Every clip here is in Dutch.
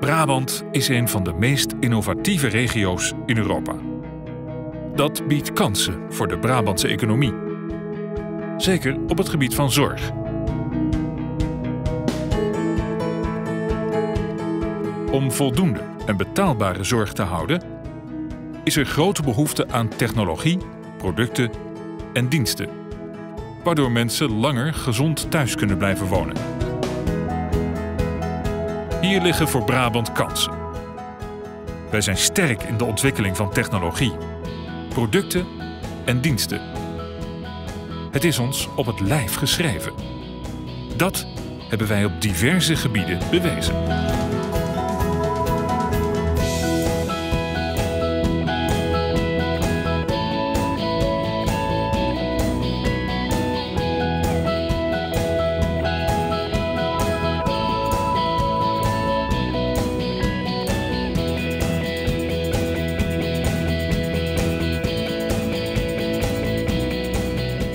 Brabant is een van de meest innovatieve regio's in Europa. Dat biedt kansen voor de Brabantse economie. Zeker op het gebied van zorg. Om voldoende en betaalbare zorg te houden, is er grote behoefte aan technologie, producten en diensten, waardoor mensen langer gezond thuis kunnen blijven wonen. Hier liggen voor Brabant kansen. Wij zijn sterk in de ontwikkeling van technologie, producten en diensten. Het is ons op het lijf geschreven. Dat hebben wij op diverse gebieden bewezen.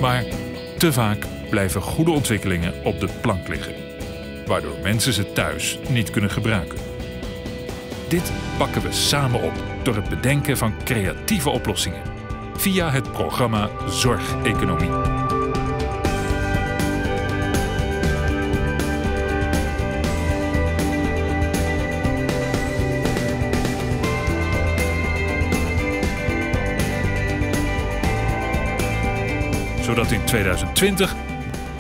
Maar te vaak blijven goede ontwikkelingen op de plank liggen, waardoor mensen ze thuis niet kunnen gebruiken. Dit pakken we samen op door het bedenken van creatieve oplossingen via het programma Zorgeconomie. Zodat in 2020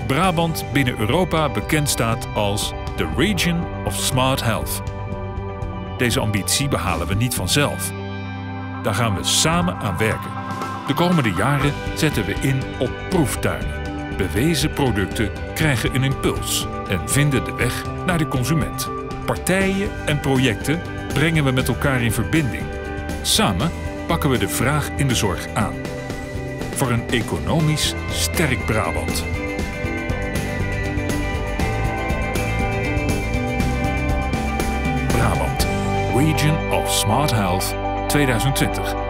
Brabant binnen Europa bekend staat als de Region of Smart Health. Deze ambitie behalen we niet vanzelf. Daar gaan we samen aan werken. De komende jaren zetten we in op proeftuinen. Bewezen producten krijgen een impuls en vinden de weg naar de consument. Partijen en projecten brengen we met elkaar in verbinding. Samen pakken we de vraag in de zorg aan. Voor een economisch sterk Brabant. Brabant, Region of Smart Health 2020.